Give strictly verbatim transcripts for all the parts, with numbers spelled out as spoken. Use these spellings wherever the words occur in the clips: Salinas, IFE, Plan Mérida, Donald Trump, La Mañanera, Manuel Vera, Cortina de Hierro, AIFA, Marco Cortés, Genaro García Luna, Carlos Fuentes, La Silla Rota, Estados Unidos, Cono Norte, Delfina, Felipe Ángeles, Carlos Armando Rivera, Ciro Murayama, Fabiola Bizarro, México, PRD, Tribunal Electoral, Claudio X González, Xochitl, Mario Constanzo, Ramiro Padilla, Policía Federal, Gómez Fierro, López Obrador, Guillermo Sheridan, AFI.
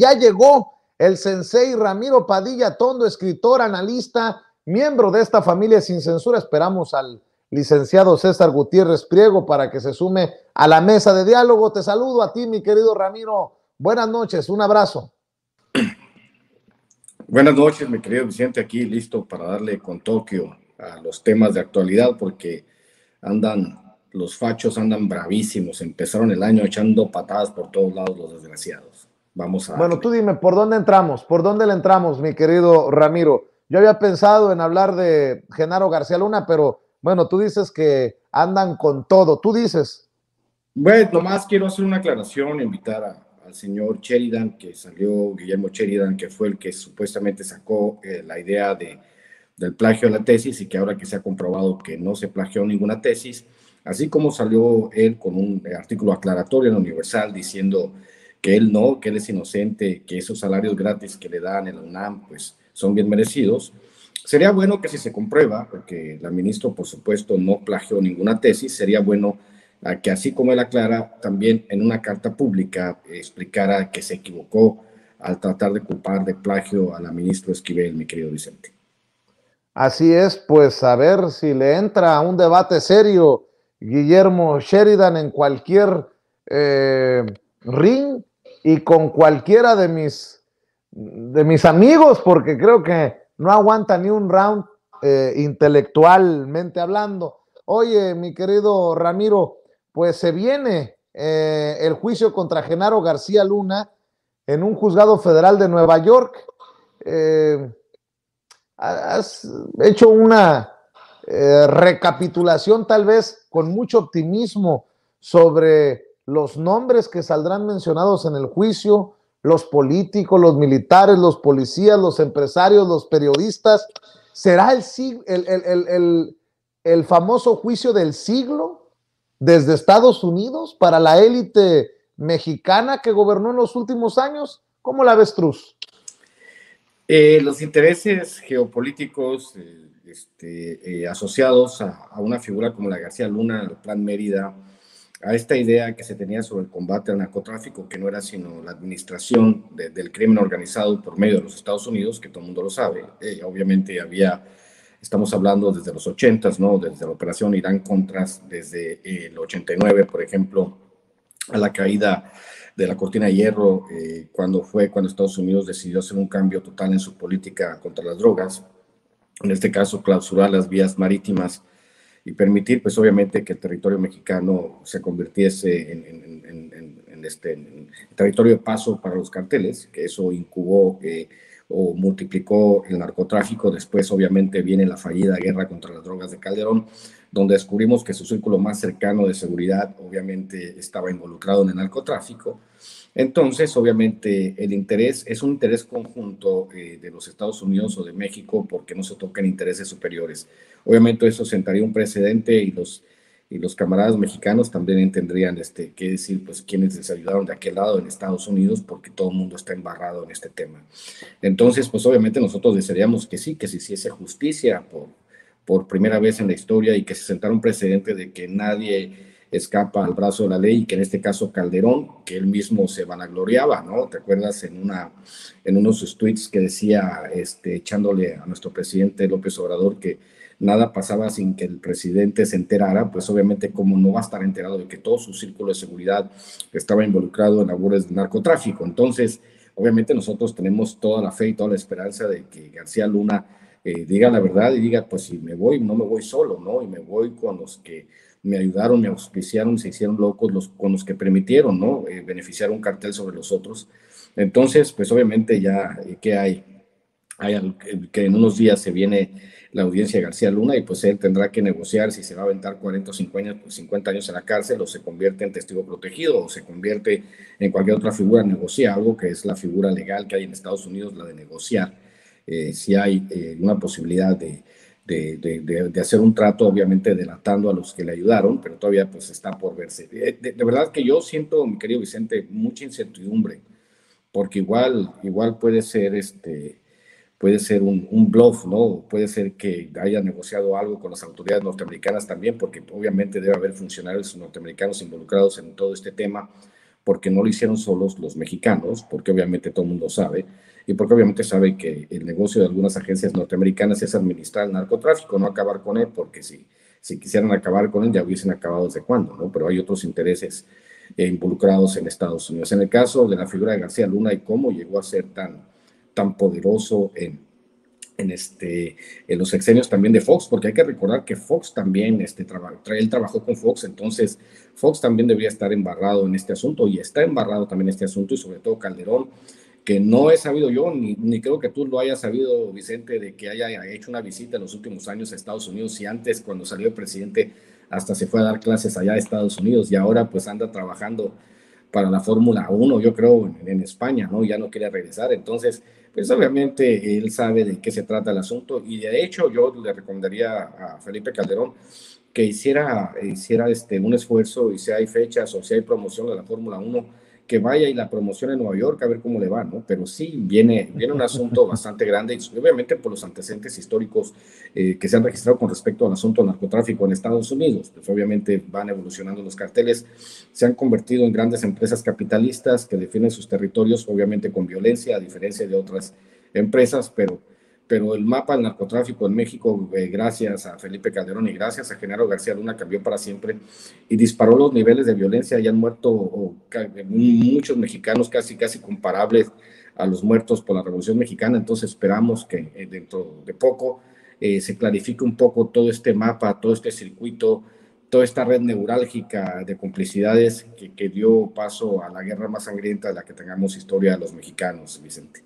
ya llegó el sensei Ramiro Padilla Tondo, escritor, analista, miembro de esta familia Sin Censura. Esperamos al licenciado César Gutiérrez Priego para que se sume a la mesa de diálogo. Te saludo a ti, mi querido Ramiro. Buenas noches, un abrazo. Buenas noches, mi querido Vicente, aquí listo para darle con Tokio a los temas de actualidad, porque andan, los fachos andan bravísimos. Empezaron el año echando patadas por todos lados los desgraciados. Vamos a... Bueno, darle. Tú dime, ¿por dónde entramos? ¿Por dónde le entramos, mi querido Ramiro? Yo había pensado en hablar de Genaro García Luna, pero bueno, tú dices que andan con todo. Tú dices... Bueno, nomás quiero hacer una aclaración, invitar a, al señor Sheridan, que salió, Guillermo Sheridan, que fue el que supuestamente sacó eh, la idea de, del plagio de la tesis, y que ahora que se ha comprobado que no se plagió ninguna tesis, así como salió él con un artículo aclaratorio en Universal diciendo que él no, que él es inocente, que esos salarios gratis que le dan en la UNAM pues son bien merecidos. Sería bueno que, si se comprueba, porque la ministra por supuesto no plagió ninguna tesis, sería bueno que, así como él aclara, también en una carta pública explicara que se equivocó al tratar de culpar de plagio a la ministra Esquivel, mi querido Vicente. Así es, pues a ver si le entra a un debate serio Guillermo Sheridan en cualquier eh, ring y con cualquiera de mis, de mis amigos, porque creo que no aguanta ni un round eh, intelectualmente hablando. Oye, mi querido Ramiro, pues se viene eh, el juicio contra Genaro García Luna en un juzgado federal de Nueva York. Eh, has hecho una... Eh, recapitulación tal vez con mucho optimismo sobre los nombres que saldrán mencionados en el juicio, los políticos, los militares, los policías, los empresarios, los periodistas. ¿Será el, el, el, el, el famoso juicio del siglo desde Estados Unidos para la élite mexicana que gobernó en los últimos años? ¿Cómo la ves, Truz? Eh, los intereses geopolíticos eh, este, eh, asociados a, a una figura como la García Luna, al Plan Mérida, a esta idea que se tenía sobre el combate al narcotráfico, que no era sino la administración de, del crimen organizado por medio de los Estados Unidos, que todo el mundo lo sabe. Eh, obviamente había, estamos hablando desde los ochentas, ¿no? Desde la Operación Irán Contras, desde eh, el ochenta y nueve, por ejemplo, a la caída de la cortina de hierro, eh, cuando fue cuando Estados Unidos decidió hacer un cambio total en su política contra las drogas, en este caso clausurar las vías marítimas y permitir pues obviamente que el territorio mexicano se convirtiese en, en, en, en, en este en territorio de paso para los carteles, que eso incubó eh, o multiplicó el narcotráfico. Después obviamente viene la fallida guerra contra las drogas de Calderón, donde descubrimos que su círculo más cercano de seguridad obviamente estaba involucrado en el narcotráfico. Entonces, obviamente, el interés es un interés conjunto eh, de los Estados Unidos o de México, porque no se tocan intereses superiores. Obviamente eso sentaría un precedente, y los, y los camaradas mexicanos también entenderían este, qué decir, pues, quienes les ayudaron de aquel lado en Estados Unidos, porque todo el mundo está embarrado en este tema. Entonces, pues obviamente nosotros desearíamos que sí, que se hiciese justicia por... por primera vez en la historia, y que se sentara un precedente de que nadie escapa al brazo de la ley, y que en este caso Calderón, que él mismo se vanagloriaba, ¿no? ¿Te acuerdas en, una, en uno de sus tweets que decía, este, echándole a nuestro presidente López Obrador, que nada pasaba sin que el presidente se enterara? Pues obviamente, como no va a estar enterado de que todo su círculo de seguridad estaba involucrado en labores de narcotráfico. Entonces, obviamente nosotros tenemos toda la fe y toda la esperanza de que García Luna Eh, diga la verdad y diga, pues si me voy, no me voy solo, ¿no? Y me voy con los que me ayudaron, me auspiciaron, se hicieron locos, los, con los que permitieron, ¿no? Eh, beneficiar un cartel sobre los otros. Entonces, pues obviamente ya, eh, ¿qué hay? Hay algo, eh, que en unos días se viene la audiencia de García Luna, y pues él tendrá que negociar si se va a aventar cuarenta o cincuenta años en la cárcel, o se convierte en testigo protegido, o se convierte en cualquier otra figura, negocia algo, que es la figura legal que hay en Estados Unidos, la de negociar. Eh, si hay eh, una posibilidad de, de, de, de, de hacer un trato, obviamente delatando a los que le ayudaron, pero todavía pues está por verse. De, de, de verdad que yo siento, mi querido Vicente, mucha incertidumbre, porque igual, igual puede ser, este, puede ser un, un bluff, ¿no? Puede ser que haya negociado algo con las autoridades norteamericanas también, porque obviamente debe haber funcionarios norteamericanos involucrados en todo este tema, porque no lo hicieron solos los mexicanos, porque obviamente todo el mundo sabe, y porque obviamente sabe que el negocio de algunas agencias norteamericanas es administrar el narcotráfico, no acabar con él, porque si, si quisieran acabar con él ya hubiesen acabado desde cuándo, ¿no? Pero hay otros intereses eh, involucrados en Estados Unidos. En el caso de la figura de García Luna y cómo llegó a ser tan, tan poderoso en, en, este, en los sexenios también de Fox, porque hay que recordar que Fox también, este, traba, tra, él trabajó con Fox, entonces Fox también debería estar embarrado en este asunto, y está embarrado también en este asunto, y sobre todo Calderón, que no he sabido yo, ni, ni creo que tú lo hayas sabido, Vicente, de que haya hecho una visita en los últimos años a Estados Unidos, y antes, cuando salió el presidente, hasta se fue a dar clases allá a Estados Unidos, y ahora pues anda trabajando para la Fórmula uno, yo creo, en, en España, ¿no? Ya no quiere regresar, entonces, pues obviamente él sabe de qué se trata el asunto, y de hecho yo le recomendaría a Felipe Calderón que hiciera, hiciera este, un esfuerzo, y si hay fechas o si hay promoción de la Fórmula uno, que vaya y la promocione en Nueva York, a ver cómo le va, ¿no? Pero sí, viene, viene un asunto bastante grande, y obviamente por los antecedentes históricos eh, que se han registrado con respecto al asunto del narcotráfico en Estados Unidos, pues obviamente van evolucionando los carteles, se han convertido en grandes empresas capitalistas que defienden sus territorios, obviamente con violencia, a diferencia de otras empresas, pero, pero el mapa del narcotráfico en México, eh, gracias a Felipe Calderón y gracias a Genaro García Luna, cambió para siempre y disparó los niveles de violencia, y han muerto o, muchos mexicanos casi, casi comparables a los muertos por la Revolución Mexicana, entonces esperamos que eh, dentro de poco eh, se clarifique un poco todo este mapa, todo este circuito, toda esta red neurálgica de complicidades que, que dio paso a la guerra más sangrienta de la que tengamos historia de los mexicanos, Vicente.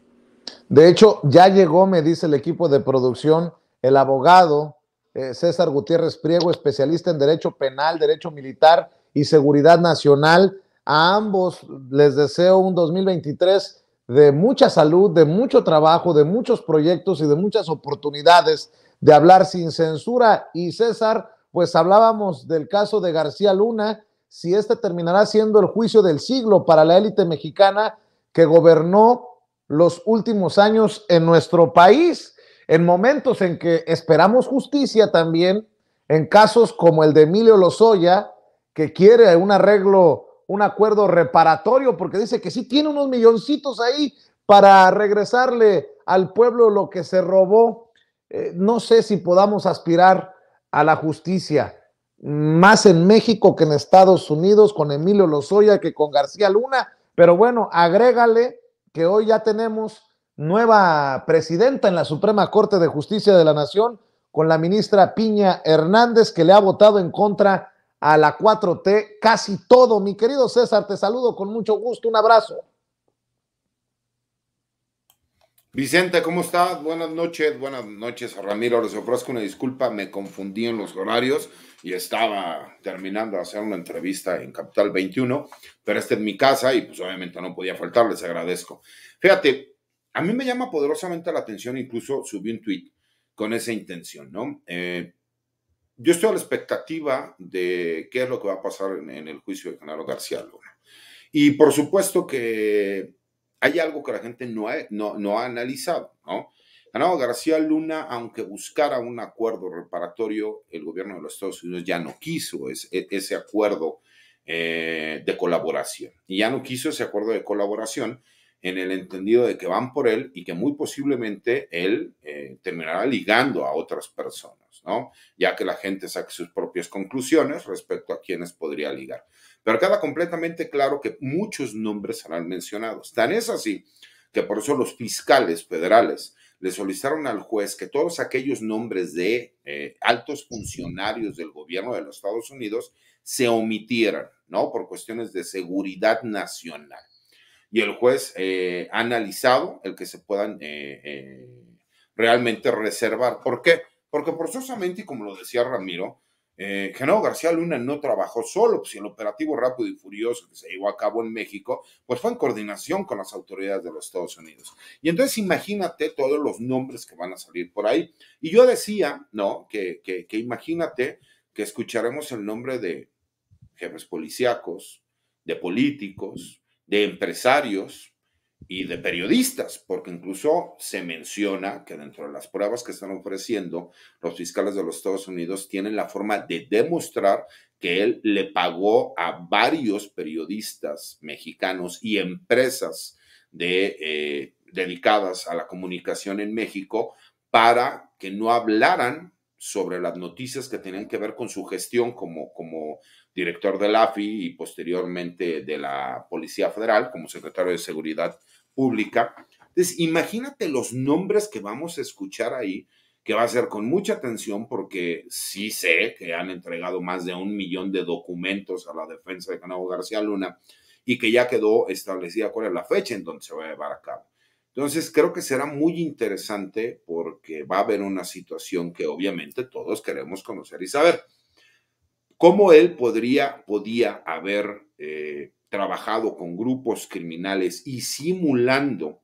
De hecho, ya llegó, me dice el equipo de producción, el abogado eh, César Gutiérrez Priego, especialista en Derecho Penal, Derecho Militar y Seguridad Nacional. A ambos les deseo un dos mil veintitrés de mucha salud, de mucho trabajo, de muchos proyectos y de muchas oportunidades de hablar sin censura. Y César, pues hablábamos del caso de García Luna, si este terminará siendo el juicio del siglo para la élite mexicana que gobernó los últimos años en nuestro país, en momentos en que esperamos justicia también, en casos como el de Emilio Lozoya, que quiere un arreglo, un acuerdo reparatorio, porque dice que sí tiene unos milloncitos ahí para regresarle al pueblo lo que se robó. Eh, no sé si podamos aspirar a la justicia, más en México que en Estados Unidos, con Emilio Lozoya que con García Luna, pero bueno, agrégale que hoy ya tenemos nueva presidenta en la Suprema Corte de Justicia de la Nación, con la ministra Piña Hernández, que le ha votado en contra a la cuatro T casi todo. Mi querido César, te saludo con mucho gusto, un abrazo. Vicente, ¿cómo estás? Buenas noches, buenas noches a Ramiro, les ofrezco una disculpa, me confundí en los horarios y estaba terminando de hacer una entrevista en Capital veintiuno, pero esta es mi casa y pues obviamente no podía faltar, les agradezco. Fíjate, a mí me llama poderosamente la atención, incluso subí un tuit con esa intención, ¿no? Eh, yo estoy a la expectativa de qué es lo que va a pasar en, en el juicio de Genaro García Luna. Y por supuesto que hay algo que la gente no ha, no, no ha analizado, ¿no? Genaro García Luna, aunque buscara un acuerdo reparatorio, el gobierno de los Estados Unidos ya no quiso ese, ese acuerdo eh, de colaboración. Y ya no quiso ese acuerdo de colaboración en el entendido de que van por él y que muy posiblemente él eh, terminará ligando a otras personas, ¿no? Ya que la gente saque sus propias conclusiones respecto a quienes podría ligar. Pero queda completamente claro que muchos nombres serán mencionados. Tan es así que por eso los fiscales federales le solicitaron al juez que todos aquellos nombres de eh, altos funcionarios del gobierno de los Estados Unidos se omitieran, ¿no? Por cuestiones de seguridad nacional. Y el juez eh, ha analizado el que se puedan eh, eh, realmente reservar. ¿Por qué? Porque forzosamente, y como lo decía Ramiro, Eh, Genaro García Luna no trabajó solo, pues el operativo rápido y furioso que se llevó a cabo en México, pues fue en coordinación con las autoridades de los Estados Unidos. Y entonces imagínate todos los nombres que van a salir por ahí. Y yo decía, no, que, que, que imagínate que escucharemos el nombre de jefes policíacos, de políticos, de empresarios, y de periodistas, porque incluso se menciona que dentro de las pruebas que están ofreciendo, los fiscales de los Estados Unidos tienen la forma de demostrar que él le pagó a varios periodistas mexicanos y empresas de, eh, dedicadas a la comunicación en México para que no hablaran sobre las noticias que tenían que ver con su gestión como, como director del A F I y posteriormente de la Policía Federal como secretario de Seguridad Pública. Entonces, imagínate los nombres que vamos a escuchar ahí, que va a ser con mucha atención, porque sí sé que han entregado más de un millón de documentos a la defensa de Genaro García Luna y que ya quedó establecida cuál es la fecha en donde se va a llevar a cabo. Entonces, creo que será muy interesante porque va a haber una situación que obviamente todos queremos conocer y saber. ¿Cómo él podría, podía haber eh, trabajado con grupos criminales y simulando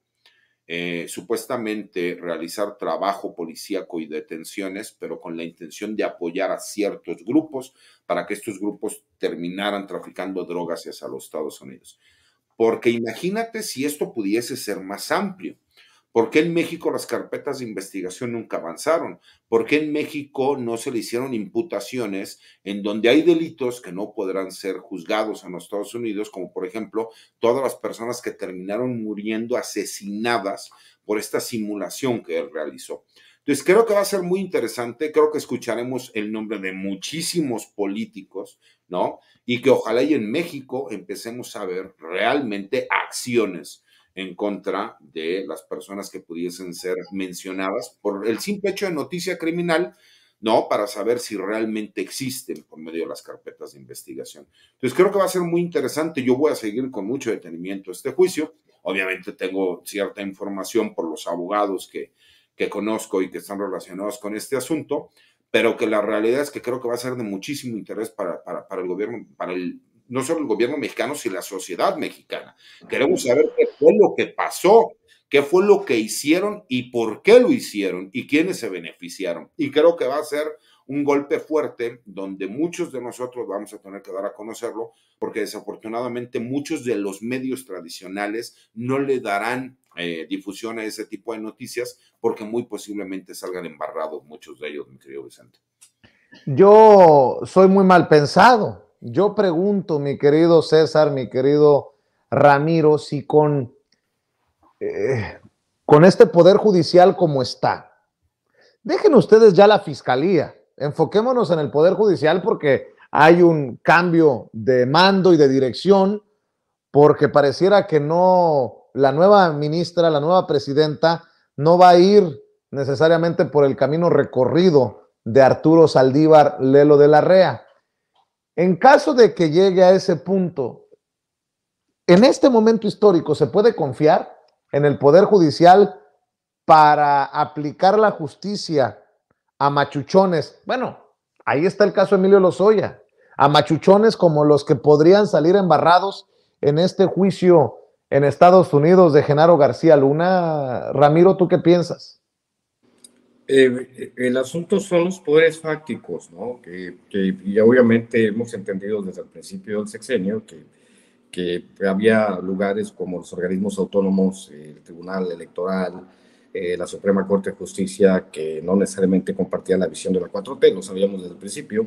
eh, supuestamente realizar trabajo policíaco y detenciones, pero con la intención de apoyar a ciertos grupos para que estos grupos terminaran traficando drogas hacia los Estados Unidos? Porque imagínate si esto pudiese ser más amplio. ¿Por qué en México las carpetas de investigación nunca avanzaron? ¿Por qué en México no se le hicieron imputaciones en donde hay delitos que no podrán ser juzgados en los Estados Unidos, como por ejemplo todas las personas que terminaron muriendo asesinadas por esta simulación que él realizó? Entonces creo que va a ser muy interesante, creo que escucharemos el nombre de muchísimos políticos, ¿no? Y que ojalá y en México empecemos a ver realmente acciones en contra de las personas que pudiesen ser mencionadas por el simple hecho de noticia criminal, ¿no? Para saber si realmente existen por medio de las carpetas de investigación. Entonces creo que va a ser muy interesante, yo voy a seguir con mucho detenimiento este juicio, obviamente tengo cierta información por los abogados que que conozco y que están relacionados con este asunto, pero que la realidad es que creo que va a ser de muchísimo interés para, para, para el gobierno, para el, no solo el gobierno mexicano, sino la sociedad mexicana. Queremos saber qué fue lo que pasó, qué fue lo que hicieron y por qué lo hicieron y quiénes se beneficiaron. Y creo que va a ser un golpe fuerte donde muchos de nosotros vamos a tener que dar a conocerlo, porque desafortunadamente muchos de los medios tradicionales no le darán eh, difusión a ese tipo de noticias, porque muy posiblemente salgan embarrados muchos de ellos, mi querido Vicente. Yo soy muy mal pensado. Yo pregunto, mi querido César, mi querido Ramiro, si con, eh, con este Poder Judicial como está, dejen ustedes ya la Fiscalía, enfoquémonos en el Poder Judicial porque hay un cambio de mando y de dirección, porque pareciera que no, la nueva ministra, la nueva presidenta, no va a ir necesariamente por el camino recorrido de Arturo Saldívar Lelo de la Rea. En caso de que llegue a ese punto, en este momento histórico, ¿se puede confiar en el Poder Judicial para aplicar la justicia a machuchones? Bueno, ahí está el caso de Emilio Lozoya, a machuchones como los que podrían salir embarrados en este juicio en Estados Unidos de Genaro García Luna. Ramiro, ¿tú qué piensas? Eh, el asunto son los poderes fácticos, ¿no? Que, que y obviamente hemos entendido desde el principio del sexenio que, que había lugares como los organismos autónomos, el Tribunal Electoral, Eh, la Suprema Corte de Justicia, que no necesariamente compartía la visión de la cuatro T, lo sabíamos desde el principio.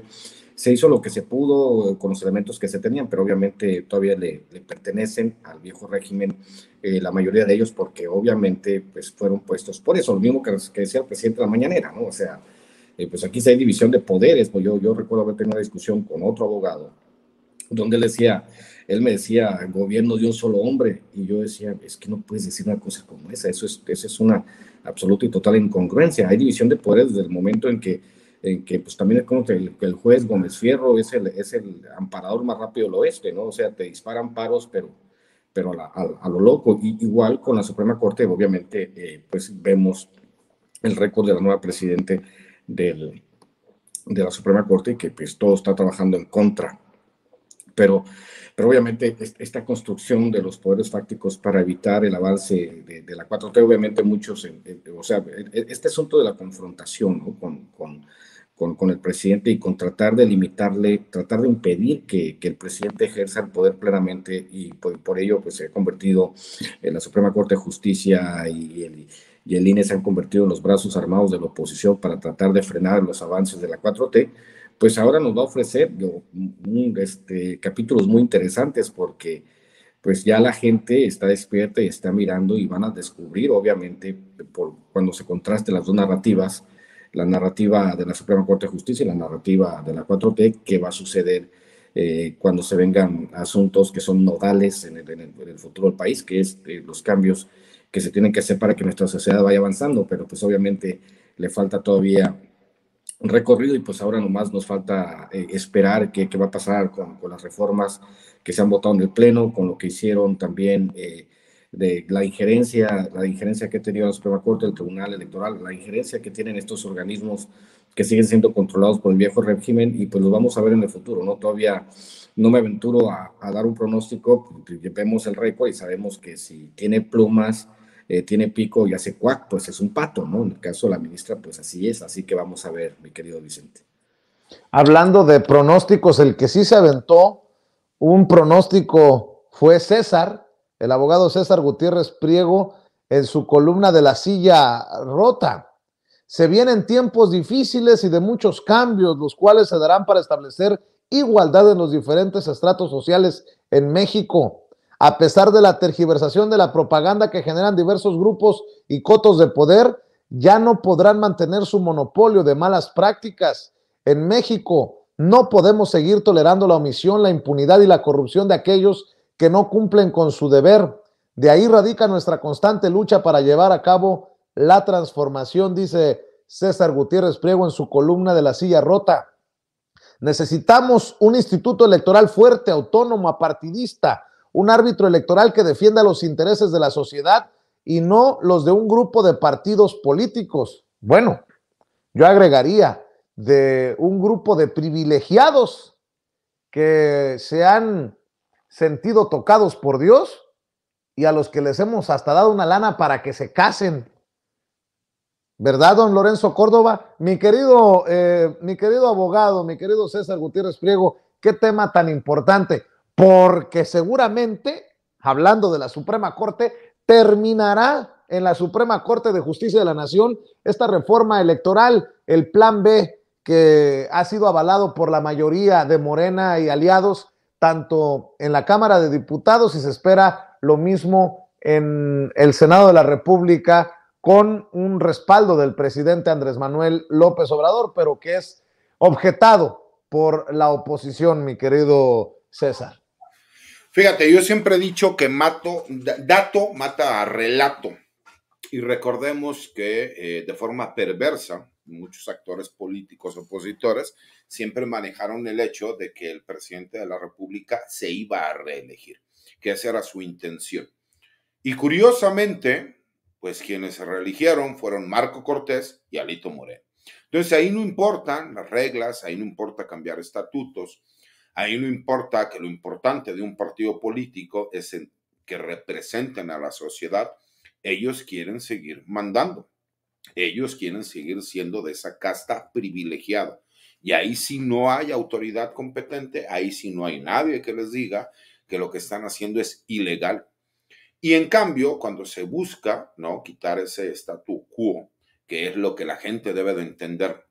Se hizo lo que se pudo con los elementos que se tenían, pero obviamente todavía le, le pertenecen al viejo régimen, eh, la mayoría de ellos, porque obviamente pues, fueron puestos por eso, lo mismo que, que decía el presidente de la mañanera, ¿no? O sea, eh, pues aquí hay división de poderes. Pues yo, yo recuerdo haber tenido una discusión con otro abogado, donde él decía, él me decía, gobierno de un solo hombre, y yo decía, es que no puedes decir una cosa como esa, eso es, eso es una absoluta y total incongruencia. Hay división de poderes desde el momento en que, en que pues también es como que el, el juez Gómez Fierro es el, es el amparador más rápido del oeste, ¿no? O sea, te disparan paros, pero, pero a, la, a, a lo loco, y igual con la Suprema Corte, obviamente, eh, pues vemos el récord de la nueva presidente del, de la Suprema Corte, que pues todo está trabajando en contra. Pero, pero obviamente esta construcción de los poderes fácticos para evitar el avance de, de la cuatro T, obviamente muchos, o sea, este asunto de la confrontación, ¿no? con, con, con, con el presidente y con tratar de limitarle, tratar de impedir que, que el presidente ejerza el poder plenamente, y por, por ello pues, se ha convertido en la Suprema Corte de Justicia y el, y el I N E se han convertido en los brazos armados de la oposición para tratar de frenar los avances de la cuatro T. Pues ahora nos va a ofrecer yo, este, capítulos muy interesantes, porque pues ya la gente está despierta y está mirando, y van a descubrir, obviamente, por, cuando se contrasten las dos narrativas, la narrativa de la Suprema Corte de Justicia y la narrativa de la cuatro T, qué va a suceder eh, cuando se vengan asuntos que son nodales en el, en el, en el futuro del país, que es eh, los cambios que se tienen que hacer para que nuestra sociedad vaya avanzando, pero pues obviamente le falta todavía recorrido, y pues ahora nomás nos falta eh, esperar qué va a pasar con, con las reformas que se han votado en el Pleno, con lo que hicieron también eh, de la injerencia, la injerencia que ha tenido la Suprema Corte, el Tribunal Electoral, la injerencia que tienen estos organismos que siguen siendo controlados por el viejo régimen, y pues los vamos a ver en el futuro, ¿no? Todavía no me aventuro a, a dar un pronóstico, vemos el récord y sabemos que si tiene plumas, Eh, tiene pico y hace cuac, pues es un pato, ¿no? En el caso de la ministra, pues así es, así que vamos a ver, mi querido Vicente. Hablando de pronósticos, el que sí se aventó un pronóstico fue César, el abogado César Gutiérrez Priego, en su columna de La Silla Rota. Se vienen tiempos difíciles y de muchos cambios, los cuales se darán para establecer igualdad en los diferentes estratos sociales en México. A pesar de la tergiversación de la propaganda que generan diversos grupos y cotos de poder, ya no podrán mantener su monopolio de malas prácticas. En México no podemos seguir tolerando la omisión, la impunidad y la corrupción de aquellos que no cumplen con su deber. De ahí radica nuestra constante lucha para llevar a cabo la transformación, dice César Gutiérrez Priego en su columna de La Silla Rota. Necesitamos un instituto electoral fuerte, autónomo, apartidista, un árbitro electoral que defienda los intereses de la sociedad y no los de un grupo de partidos políticos. Bueno, yo agregaría de un grupo de privilegiados que se han sentido tocados por Dios y a los que les hemos hasta dado una lana para que se casen. ¿Verdad, don Lorenzo Córdoba? Mi querido, eh, mi querido abogado, mi querido César Gutiérrez Priego, qué tema tan importante. Porque seguramente, hablando de la Suprema Corte, terminará en la Suprema Corte de Justicia de la Nación esta reforma electoral, el Plan B, que ha sido avalado por la mayoría de Morena y aliados, tanto en la Cámara de Diputados, y se espera lo mismo en el Senado de la República, con un respaldo del presidente Andrés Manuel López Obrador, pero que es objetado por la oposición, mi querido César. Fíjate, yo siempre he dicho que mato, dato mata a relato, y recordemos que eh, de forma perversa muchos actores políticos opositores siempre manejaron el hecho de que el presidente de la República se iba a reelegir, que esa era su intención. Y curiosamente, pues quienes se reeligieron fueron Marco Cortés y Alito Moreno. Entonces ahí no importan las reglas, ahí no importa cambiar estatutos, ahí no importa, que lo importante de un partido político es que representen a la sociedad. Ellos quieren seguir mandando. Ellos quieren seguir siendo de esa casta privilegiada. Y ahí sí no hay autoridad competente, ahí sí no hay nadie que les diga que lo que están haciendo es ilegal. Y en cambio, cuando se busca, ¿no?, quitar ese statu quo, que es lo que la gente debe de entender,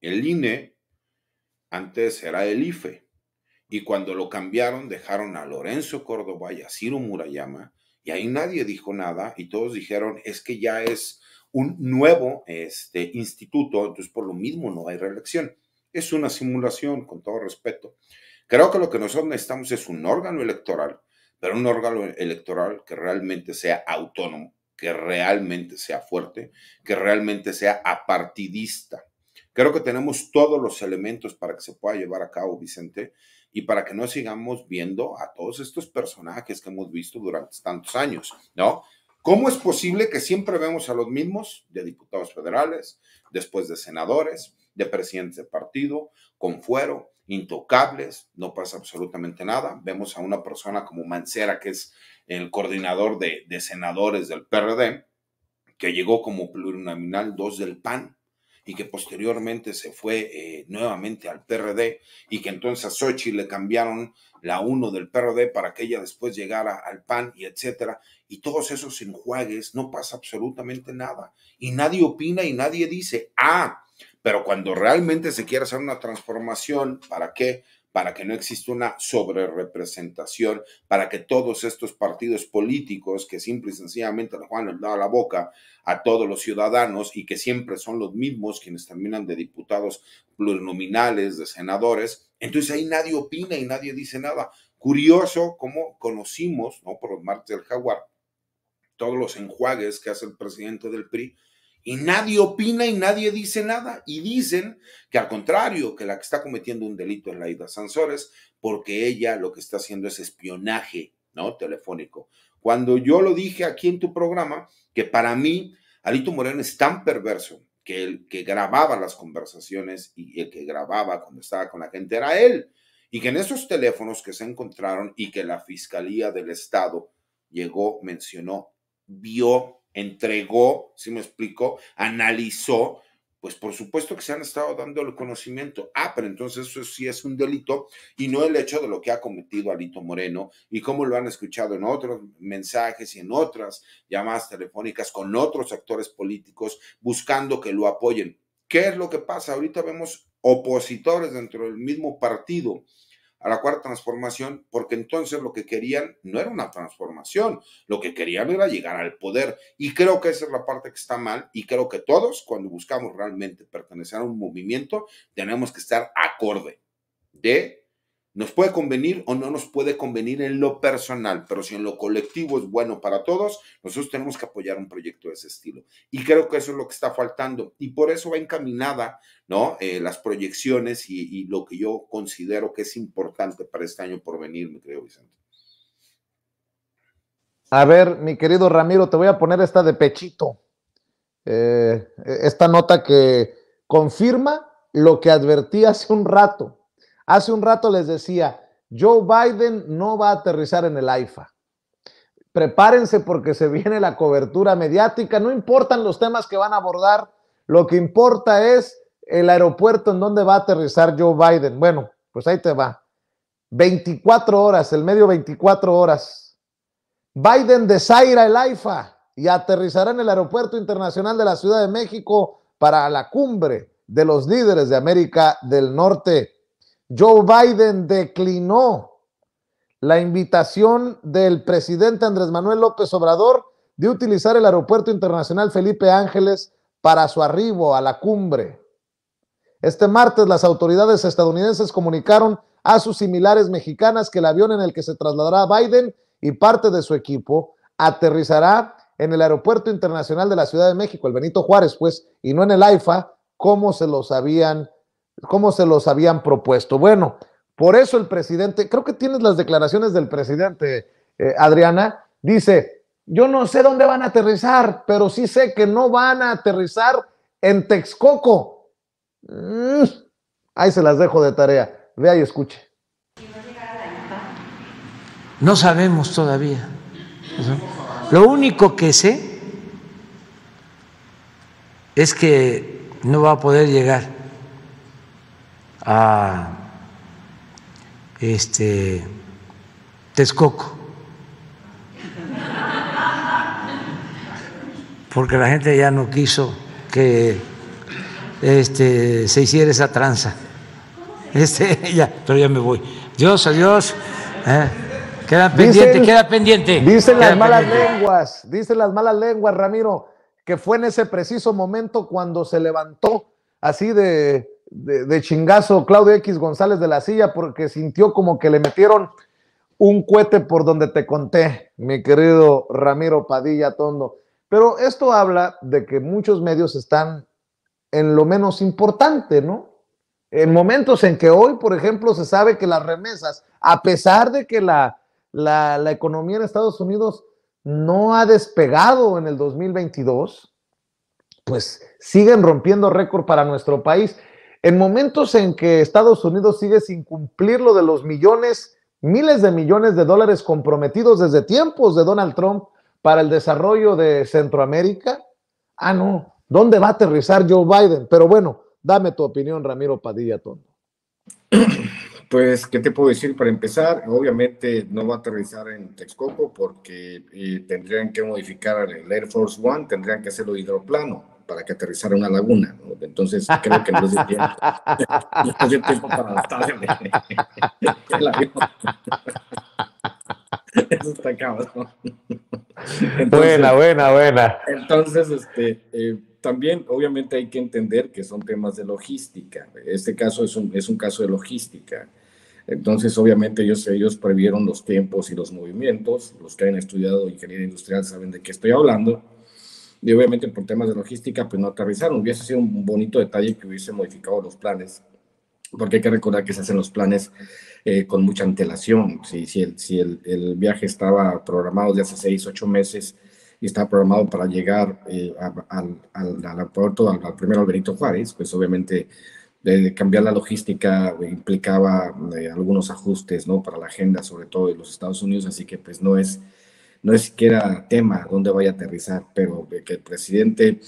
el I N E antes era el I F E. Y cuando lo cambiaron, dejaron a Lorenzo Córdoba y a Ciro Murayama, y ahí nadie dijo nada, y todos dijeron, es que ya es un nuevo este, instituto, entonces por lo mismo no hay reelección. Es una simulación, con todo respeto. Creo que lo que nosotros necesitamos es un órgano electoral, pero un órgano electoral que realmente sea autónomo, que realmente sea fuerte, que realmente sea apartidista. Creo que tenemos todos los elementos para que se pueda llevar a cabo, Vicente, y para que no sigamos viendo a todos estos personajes que hemos visto durante tantos años, ¿no? ¿Cómo es posible que siempre vemos a los mismos de diputados federales, después de senadores, de presidentes de partido, con fuero, intocables, no pasa absolutamente nada? Vemos a una persona como Mancera, que es el coordinador de, de senadores del P R D, que llegó como plurinominal dos del P A N, y que posteriormente se fue eh, nuevamente al P R D, y que entonces a Xochitl le cambiaron la uno del P R D para que ella después llegara al P A N, y etcétera, y todos esos enjuagues, no pasa absolutamente nada, y nadie opina y nadie dice, ah, pero cuando realmente se quiere hacer una transformación, ¿para qué? Para que no exista una sobrerepresentación, para que todos estos partidos políticos que simple y sencillamente le juegan el lado a la boca a todos los ciudadanos y que siempre son los mismos quienes terminan de diputados plurinominales, de senadores, entonces ahí nadie opina y nadie dice nada. Curioso cómo conocimos, ¿no?, por los martes del jaguar, todos los enjuagues que hace el presidente del P R I, y nadie opina y nadie dice nada, y dicen que al contrario, que la que está cometiendo un delito es Laida Sansores, porque ella lo que está haciendo es espionaje, ¿no?, telefónico. Cuando yo lo dije aquí en tu programa, que para mí Alito Moreno es tan perverso que el que grababa las conversaciones y el que grababa cuando estaba con la gente era él, y que en esos teléfonos que se encontraron y que la Fiscalía del Estado llegó, mencionó, vio, entregó, ¿sí me explico?, analizó, pues por supuesto que se han estado dando el conocimiento. Ah, pero entonces eso sí es un delito, y no el hecho de lo que ha cometido Alito Moreno, y cómo lo han escuchado en otros mensajes y en otras llamadas telefónicas con otros actores políticos buscando que lo apoyen. ¿Qué es lo que pasa? Ahorita vemos opositores dentro del mismo partido a la Cuarta Transformación, porque entonces lo que querían no era una transformación, lo que querían era llegar al poder, y creo que esa es la parte que está mal, y creo que todos, cuando buscamos realmente pertenecer a un movimiento, tenemos que estar acorde de, nos puede convenir o no nos puede convenir en lo personal, pero si en lo colectivo es bueno para todos, nosotros tenemos que apoyar un proyecto de ese estilo, y creo que eso es lo que está faltando, y por eso va encaminada, ¿no?, Eh, las proyecciones y, y lo que yo considero que es importante para este año por venir, mi querido Vicente. A ver, mi querido Ramiro, te voy a poner esta de pechito, eh, esta nota que confirma lo que advertí hace un rato. Hace un rato les decía, Joe Biden no va a aterrizar en el AIFA. Prepárense porque se viene la cobertura mediática, no importan los temas que van a abordar, lo que importa es el aeropuerto en donde va a aterrizar Joe Biden. Bueno, pues ahí te va. veinticuatro horas, el medio veinticuatro horas. Biden desaira el AIFA y aterrizará en el Aeropuerto Internacional de la Ciudad de México para la cumbre de los líderes de América del Norte. Joe Biden declinó la invitación del presidente Andrés Manuel López Obrador de utilizar el Aeropuerto Internacional Felipe Ángeles para su arribo a la cumbre. Este martes las autoridades estadounidenses comunicaron a sus similares mexicanas que el avión en el que se trasladará Biden y parte de su equipo aterrizará en el Aeropuerto Internacional de la Ciudad de México, el Benito Juárez, pues, y no en el AIFA, como se los habían ¿Cómo se los habían propuesto? Bueno, por eso el presidente, creo que tienes las declaraciones del presidente, eh, Adriana, dice, yo no sé dónde van a aterrizar, pero sí sé que no van a aterrizar en Texcoco. Mm, ahí se las dejo de tarea. Vea y escuche. No sabemos todavía. Lo único que sé es que no va a poder llegar a este Texcoco, porque la gente ya no quiso que este se hiciera esa tranza. Este ya, pero ya me voy. Dios, adiós. ¿Eh? Queda pendiente, dicen, queda pendiente. Dicen queda las malas pendiente. lenguas, dicen las malas lenguas, Ramiro, que fue en ese preciso momento cuando se levantó así de De, de chingazo Claudio X González de la silla, porque sintió como que le metieron un cohete por donde te conté, mi querido Ramiro Padilla Tondo. Pero esto habla de que muchos medios están en lo menos importante, ¿no? En momentos en que hoy, por ejemplo, se sabe que las remesas, a pesar de que la, la, la economía en Estados Unidos no ha despegado en el dos mil veintidós, pues siguen rompiendo récord para nuestro país. En momentos en que Estados Unidos sigue sin cumplir lo de los millones, miles de millones de dólares comprometidos desde tiempos de Donald Trump para el desarrollo de Centroamérica, ah, no, ¿Dónde va a aterrizar Joe Biden? Pero bueno, dame tu opinión, Ramiro Padilla Tondo. Pues, ¿qué te puedo decir para empezar? Obviamente no va a aterrizar en Texcoco porque eh, tendrían que modificar el Air Force One, tendrían que hacerlo hidroplano para que aterrizara una laguna, ¿no? Entonces creo que no es el tiempo. No es el tiempo para adaptarle el avión. Eso está cabrón. Entonces, buena, buena, buena. Entonces, este, eh, también obviamente hay que entender que son temas de logística. Este caso es un, es un caso de logística. Entonces, obviamente ellos, ellos previeron los tiempos y los movimientos. Los que han estudiado ingeniería industrial saben de qué estoy hablando. Y obviamente por temas de logística, pues no aterrizaron. Hubiese sido un bonito detalle que hubiese modificado los planes, porque hay que recordar que se hacen los planes eh, con mucha antelación. Si, si, el, si el, el viaje estaba programado de hace seis, ocho meses y estaba programado para llegar eh, a, al, al, al aeropuerto, al, al primero al Benito Juárez, pues obviamente eh, cambiar la logística implicaba eh, algunos ajustes, ¿no?, para la agenda, sobre todo de los Estados Unidos. Así que pues no es... no es siquiera tema dónde vaya a aterrizar, pero que el presidente,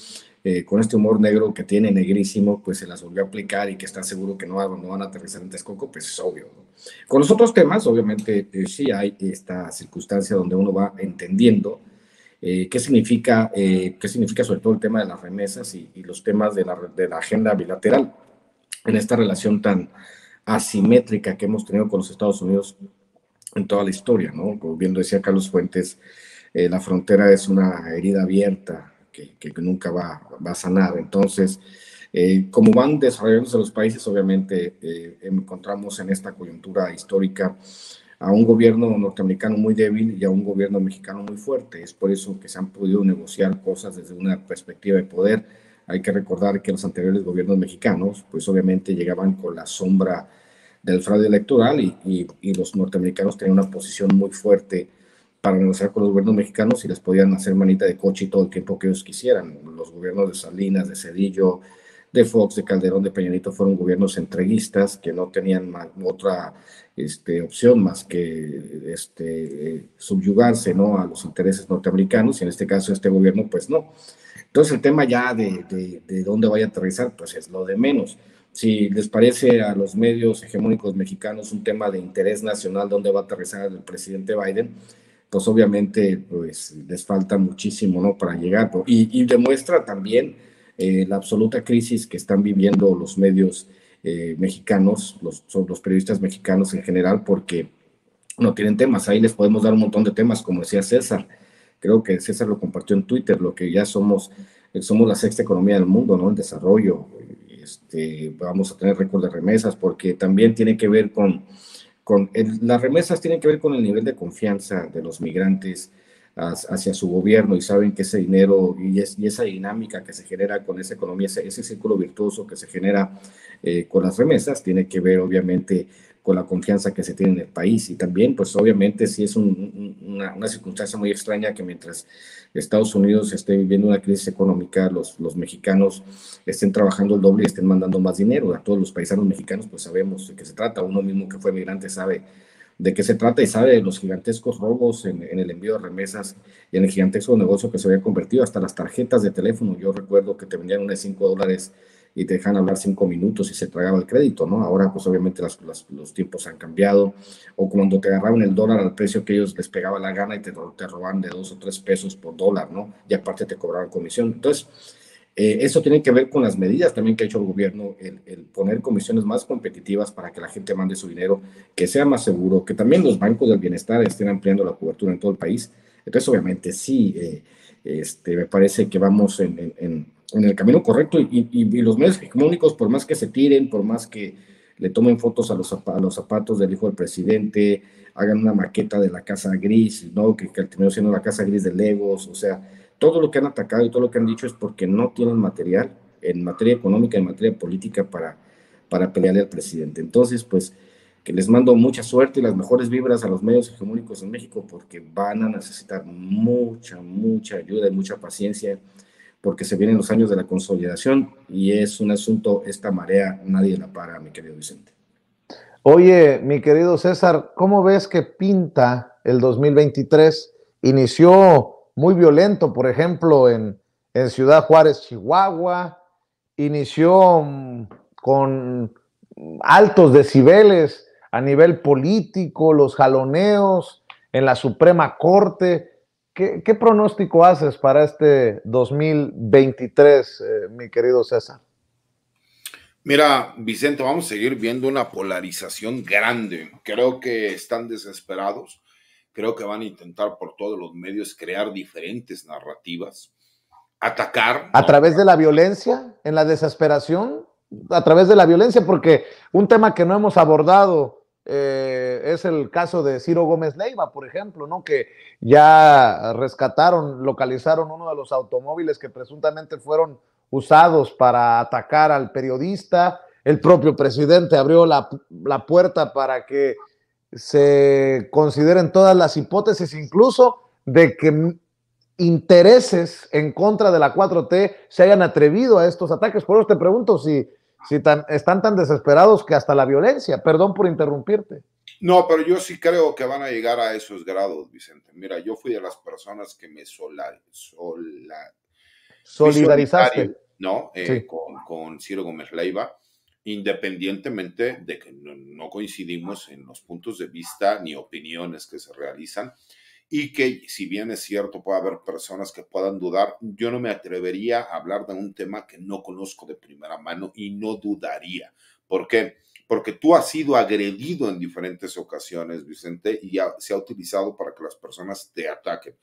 eh, con este humor negro que tiene, negrísimo, pues se las volvió a aplicar y que está seguro que no, no van a aterrizar en Texcoco, pues es obvio, ¿no? Con los otros temas, obviamente, eh, sí hay esta circunstancia donde uno va entendiendo eh, qué significa, eh, qué significa sobre todo el tema de las remesas y, y los temas de la, de la agenda bilateral en esta relación tan asimétrica que hemos tenido con los Estados Unidos en toda la historia, ¿no? Como bien decía Carlos Fuentes, eh, la frontera es una herida abierta que, que nunca va, va a sanar. Entonces, eh, como van desarrollándose los países, obviamente eh, encontramos en esta coyuntura histórica a un gobierno norteamericano muy débil y a un gobierno mexicano muy fuerte. Es por eso que se han podido negociar cosas desde una perspectiva de poder. Hay que recordar que los anteriores gobiernos mexicanos, pues obviamente llegaban con la sombra del fraude electoral y, y, y los norteamericanos tenían una posición muy fuerte para negociar con los gobiernos mexicanos y les podían hacer manita de coche todo el tiempo que ellos quisieran. Los gobiernos de Salinas, de Cedillo, de Fox, de Calderón, de Peña Nieto fueron gobiernos entreguistas que no tenían más, otra este, opción más que este, eh, subyugarse, ¿no?, a los intereses norteamericanos, y en este caso este gobierno pues no. Entonces el tema ya de, de, de dónde vaya a aterrizar pues es lo de menos. Si les parece a los medios hegemónicos mexicanos un tema de interés nacional, ¿dónde va a aterrizar el presidente Biden? Pues obviamente pues, les falta muchísimo, ¿no?, para llegar. Y, y demuestra también eh, la absoluta crisis que están viviendo los medios eh, mexicanos, los, los periodistas mexicanos en general, porque no tienen temas. Ahí les podemos dar un montón de temas, como decía César. Creo que César lo compartió en Twitter, lo que ya somos, somos la sexta economía del mundo, ¿no?, en desarrollo. Este, vamos a tener récord de remesas, porque también tiene que ver con, con el, las remesas tienen que ver con el nivel de confianza de los migrantes as, hacia su gobierno, y saben que ese dinero y, es, y esa dinámica que se genera con esa economía, ese, ese círculo virtuoso que se genera eh, con las remesas, tiene que ver obviamente con la confianza que se tiene en el país. Y también pues obviamente sí es un, una, una circunstancia muy extraña que mientras Estados Unidos esté viviendo una crisis económica, los, los mexicanos estén trabajando el doble y estén mandando más dinero. A todos los paisanos mexicanos pues sabemos de qué se trata. Uno mismo que fue migrante sabe de qué se trata y sabe de los gigantescos robos en, en el envío de remesas y en el gigantesco negocio que se había convertido, hasta las tarjetas de teléfono. Yo recuerdo que te vendían unas cinco dólares y te dejan hablar cinco minutos y se tragaba el crédito, ¿no? Ahora pues obviamente las, las, los tiempos han cambiado, o cuando te agarraban el dólar al precio que ellos les pegaba la gana y te, te robaban de dos o tres pesos por dólar, ¿no? Y aparte te cobraban comisión. Entonces, eh, eso tiene que ver con las medidas también que ha hecho el gobierno, el, el poner comisiones más competitivas para que la gente mande su dinero, que sea más seguro, que también los bancos del bienestar estén ampliando la cobertura en todo el país. Entonces, obviamente sí, eh, este, me parece que vamos en... en, en en el camino correcto, y, y, y los medios hegemónicos, por más que se tiren, por más que le tomen fotos a los, a los zapatos del hijo del presidente, hagan una maqueta de la casa gris, ¿no?, que, que terminó siendo la casa gris de Legos, o sea, todo lo que han atacado y todo lo que han dicho es porque no tienen material en materia económica, en materia política para, para pelearle al presidente. Entonces, pues, que les mando mucha suerte y las mejores vibras a los medios hegemónicos en México, porque van a necesitar mucha, mucha ayuda y mucha paciencia, porque se vienen los años de la consolidación y es un asunto, esta marea nadie la para, mi querido Vicente. Oye, mi querido César, ¿cómo ves que pinta el dos mil veintitrés? Inició muy violento, por ejemplo, en, en Ciudad Juárez, Chihuahua, inició con altos decibeles a nivel político, los jaloneos en la Suprema Corte. ¿Qué, qué pronóstico haces para este dos mil veintitrés, eh, mi querido César? Mira, Vicente, vamos a seguir viendo una polarización grande. Creo que están desesperados. Creo que van a intentar por todos los medios crear diferentes narrativas, atacar. ¿A través de la violencia? ¿En la desesperación? A través de la violencia, porque un tema que no hemos abordado eh, es el caso de Ciro Gómez Leyva, por ejemplo, ¿no? Que ya rescataron, localizaron uno de los automóviles que presuntamente fueron usados para atacar al periodista. El propio presidente abrió la, la puerta para que se consideren todas las hipótesis, incluso de que intereses en contra de la cuatro T se hayan atrevido a estos ataques. Por eso te pregunto si, si tan, están tan desesperados que hasta la violencia. Perdón por interrumpirte. No, pero yo sí creo que van a llegar a esos grados, Vicente. Mira, yo fui de las personas que me sola, sola, solidarizaste, ¿no? Eh, sí. con, con Ciro Gómez Leyva, independientemente de que no, no coincidimos en los puntos de vista ni opiniones que se realizan, y que si bien es cierto puede haber personas que puedan dudar, yo no me atrevería a hablar de un tema que no conozco de primera mano y no dudaría. ¿Por qué? Porque tú has sido agredido en diferentes ocasiones, Vicente, y ha, se ha utilizado para que las personas te ataquen.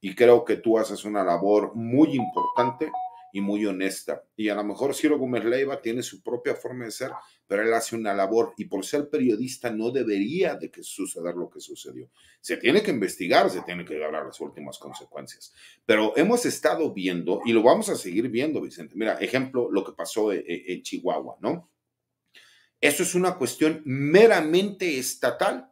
Y creo que tú haces una labor muy importante y muy honesta. Y a lo mejor Ciro Gómez Leyva tiene su propia forma de ser, pero él hace una labor. Y por ser periodista no debería de que suceder lo que sucedió. Se tiene que investigar, se tiene que llegar a las últimas consecuencias. Pero hemos estado viendo, y lo vamos a seguir viendo, Vicente. Mira, ejemplo, lo que pasó en, en Chihuahua, ¿no? Eso es una cuestión meramente estatal,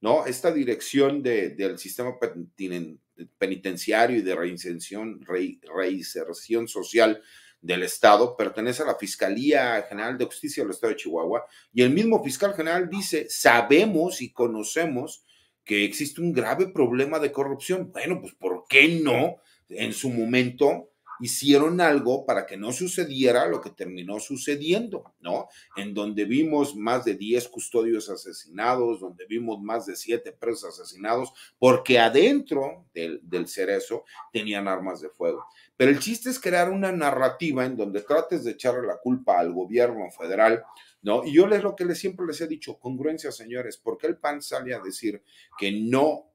¿no? Esta dirección de, del sistema penitenciario, penitenciario y de reinserción, re, reinserción social del Estado, pertenece a la Fiscalía General de Justicia del Estado de Chihuahua, y el mismo fiscal general dice, sabemos y conocemos que existe un grave problema de corrupción. Bueno, pues ¿por qué no? En su momento hicieron algo para que no sucediera lo que terminó sucediendo, ¿no? En donde vimos más de diez custodios asesinados, donde vimos más de siete presos asesinados, porque adentro del, del cerezo tenían armas de fuego. Pero el chiste es crear una narrativa en donde trates de echarle la culpa al gobierno federal, ¿no? Y yo les lo que les, siempre les he dicho, congruencia, señores, porque el P A N sale a decir que no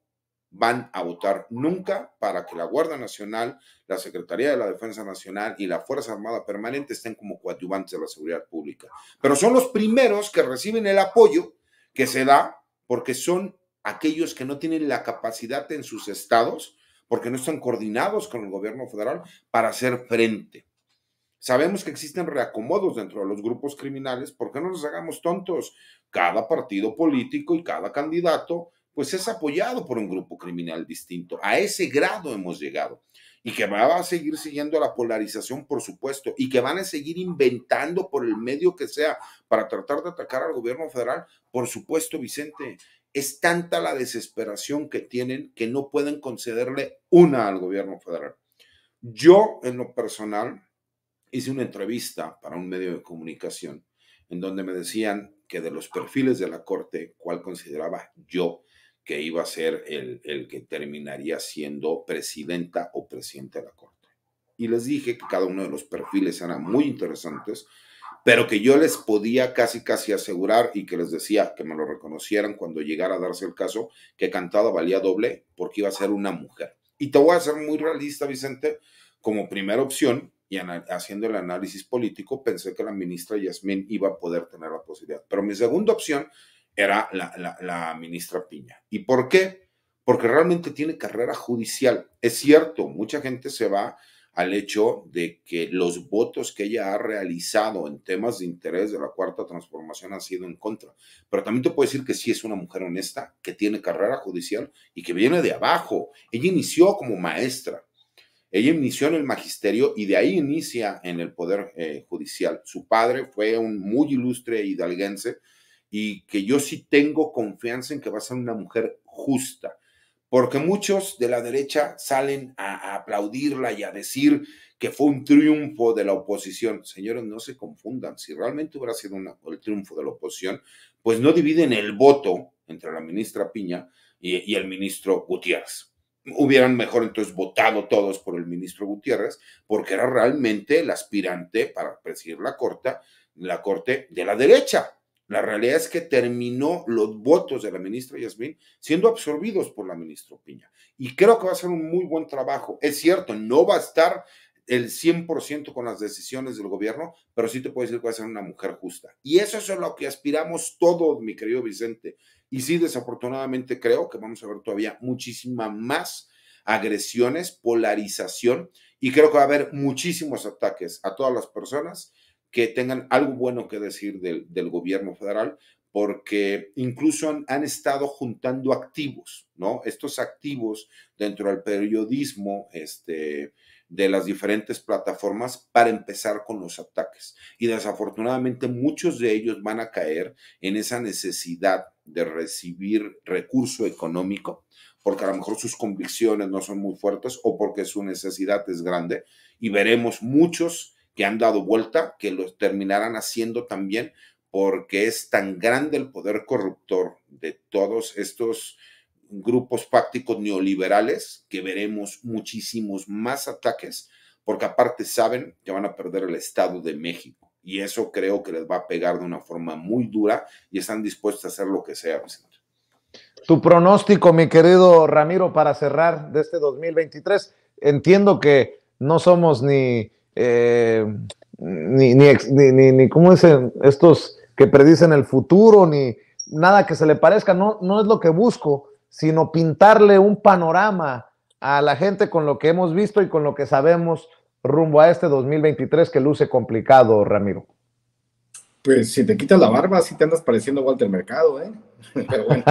van a votar nunca para que la Guardia Nacional, la Secretaría de la Defensa Nacional y la Fuerza Armada Permanente estén como coadyuvantes de la seguridad pública. Pero son los primeros que reciben el apoyo que se da porque son aquellos que no tienen la capacidad en sus estados, porque no están coordinados con el gobierno federal para hacer frente. Sabemos que existen reacomodos dentro de los grupos criminales, ¿por qué no nos hagamos tontos? Cada partido político y cada candidato pues es apoyado por un grupo criminal distinto. A ese grado hemos llegado. Y que va a seguir siguiendo la polarización, por supuesto, y que van a seguir inventando por el medio que sea para tratar de atacar al gobierno federal, por supuesto, Vicente. Es tanta la desesperación que tienen que no pueden concederle una al gobierno federal. Yo, en lo personal, hice una entrevista para un medio de comunicación en donde me decían que de los perfiles de la Corte, ¿cuál consideraba yo que iba a ser el, el que terminaría siendo presidenta o presidente de la Corte? Y les dije que cada uno de los perfiles eran muy interesantes, pero que yo les podía casi casi asegurar, y que les decía que me lo reconocieran cuando llegara a darse el caso, que Cantada valía doble porque iba a ser una mujer. Y te voy a ser muy realista, Vicente, como primera opción, y haciendo el análisis político, pensé que la ministra Yasmín iba a poder tener la posibilidad. Pero mi segunda opción era la, la, la ministra Piña. ¿Y por qué? Porque realmente tiene carrera judicial. Es cierto, mucha gente se va al hecho de que los votos que ella ha realizado en temas de interés de la Cuarta Transformación han sido en contra. Pero también te puedo decir que sí es una mujer honesta, que tiene carrera judicial y que viene de abajo. Ella inició como maestra. Ella inició en el magisterio y de ahí inicia en el Poder eh, Judicial. Su padre fue un muy ilustre hidalguense, y que yo sí tengo confianza en que va a ser una mujer justa, porque muchos de la derecha salen a, a aplaudirla y a decir que fue un triunfo de la oposición. Señores, no se confundan. Si realmente hubiera sido una, el triunfo de la oposición, pues no dividen el voto entre la ministra Piña y, y el ministro Gutiérrez. Hubieran mejor entonces votado todos por el ministro Gutiérrez, porque era realmente el aspirante para presidir la corte, la corte de la derecha. La realidad es que terminó los votos de la ministra Yasmín siendo absorbidos por la ministra Piña. Y creo que va a ser un muy buen trabajo. Es cierto, no va a estar el cien por ciento con las decisiones del gobierno, pero sí te puedo decir que va a ser una mujer justa. Y eso es a lo que aspiramos todos, mi querido Vicente. Y sí, desafortunadamente creo que vamos a ver todavía muchísimas más agresiones, polarización, y creo que va a haber muchísimos ataques a todas las personas que tengan algo bueno que decir del, del gobierno federal, porque incluso han, han estado juntando activos, ¿no? Estos activos dentro del periodismo, este... de las diferentes plataformas para empezar con los ataques. Y desafortunadamente muchos de ellos van a caer en esa necesidad de recibir recurso económico, porque a lo mejor sus convicciones no son muy fuertes o porque su necesidad es grande. Y veremos muchos que han dado vuelta, que los terminarán haciendo también, porque es tan grande el poder corruptor de todos estos grupos prácticos neoliberales, que veremos muchísimos más ataques, porque aparte saben que van a perder el Estado de México, y eso creo que les va a pegar de una forma muy dura, y están dispuestos a hacer lo que sea. Vicente, tu pronóstico, mi querido Ramiro, para cerrar de este dos mil veintitrés. Entiendo que no somos ni eh, ni, ni, ni, ni, ni ¿cómo dicen estos que predicen el futuro? Ni nada que se le parezca, no, no es lo que busco, sino pintarle un panorama a la gente con lo que hemos visto y con lo que sabemos rumbo a este dos mil veintitrés, que luce complicado, Ramiro. Pues si te quitas la barba, si te andas pareciendo Walter Mercado, ¿eh? Pero bueno.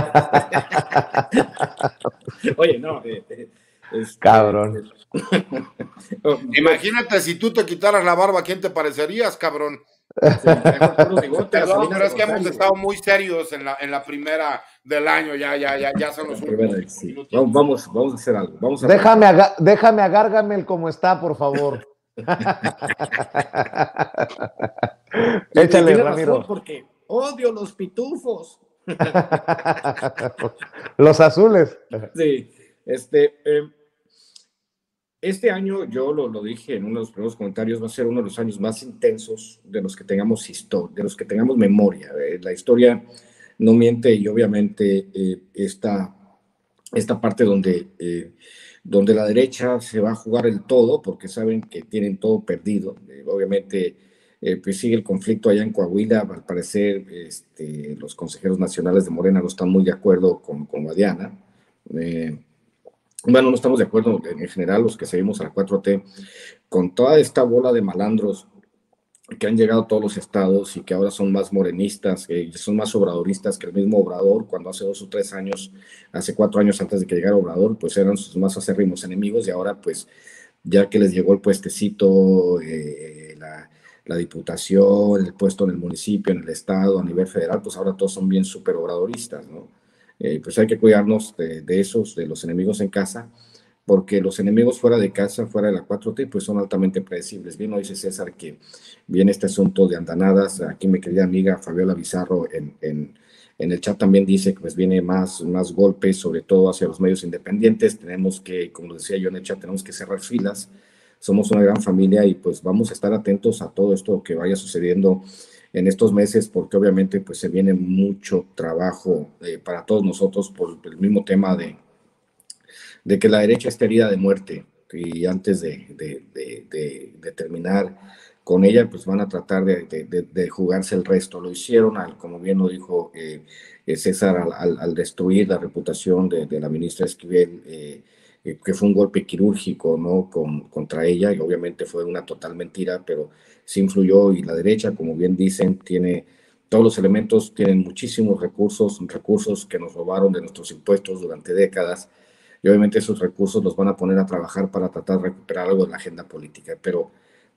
Oye, no. Eh, eh, es, cabrón. Eh, eh. Imagínate si tú te quitaras la barba, ¿quién te parecerías, cabrón? Perdón, pero es que hemos estado muy serios en la, en la primera del año, ya, ya, ya, ya son los últimos. Sí. Vamos, vamos, vamos a hacer algo. Vamos a déjame, aga déjame agárgame el como está, por favor. Échale, Ramiro. Porque odio los pitufos. Los azules. Sí, este. Eh, Este año, yo lo, lo dije en uno de los primeros comentarios, va a ser uno de los años más intensos de los que tengamos historia, de los que tengamos memoria. Eh, la historia no miente, y obviamente eh, esta, esta parte donde, eh, donde la derecha se va a jugar el todo, porque saben que tienen todo perdido. Eh, obviamente eh, pues sigue el conflicto allá en Coahuila. Al parecer este, los consejeros nacionales de Morena no están muy de acuerdo con, con Guadiana. Eh, Bueno, no estamos de acuerdo en general los que seguimos a la cuatro T con toda esta bola de malandros que han llegado a todos los estados y que ahora son más morenistas, eh, son más obradoristas que el mismo Obrador, cuando hace dos o tres años, hace cuatro años antes de que llegara Obrador, pues eran sus más acérrimos enemigos, y ahora pues ya que les llegó el puestecito, eh, la, la diputación, el puesto en el municipio, en el estado, a nivel federal, pues ahora todos son bien súper obradoristas, ¿no? Eh, pues hay que cuidarnos de, de esos, de los enemigos en casa, porque los enemigos fuera de casa, fuera de la cuatro T, pues son altamente predecibles. Bien, lo dice César, que viene este asunto de andanadas. Aquí mi querida amiga Fabiola Bizarro en, en, en el chat también dice que pues viene más, más golpes, sobre todo hacia los medios independientes. Tenemos que, como decía yo en el chat, tenemos que cerrar filas. Somos una gran familia y pues vamos a estar atentos a todo esto que vaya sucediendo en estos meses, porque obviamente pues se viene mucho trabajo eh, para todos nosotros por el mismo tema de, de que la derecha está herida de muerte, y antes de, de, de, de, de terminar con ella pues van a tratar de, de, de, de jugarse el resto. Lo hicieron, al, como bien lo dijo eh, César, al, al, al destruir la reputación de, de la ministra Esquivel, eh, que fue un golpe quirúrgico, ¿no? Con, contra ella, y obviamente fue una total mentira, pero sí influyó. Y la derecha, como bien dicen, tiene todos los elementos, tienen muchísimos recursos, recursos que nos robaron de nuestros impuestos durante décadas, y obviamente esos recursos los van a poner a trabajar para tratar de recuperar algo en la agenda política, pero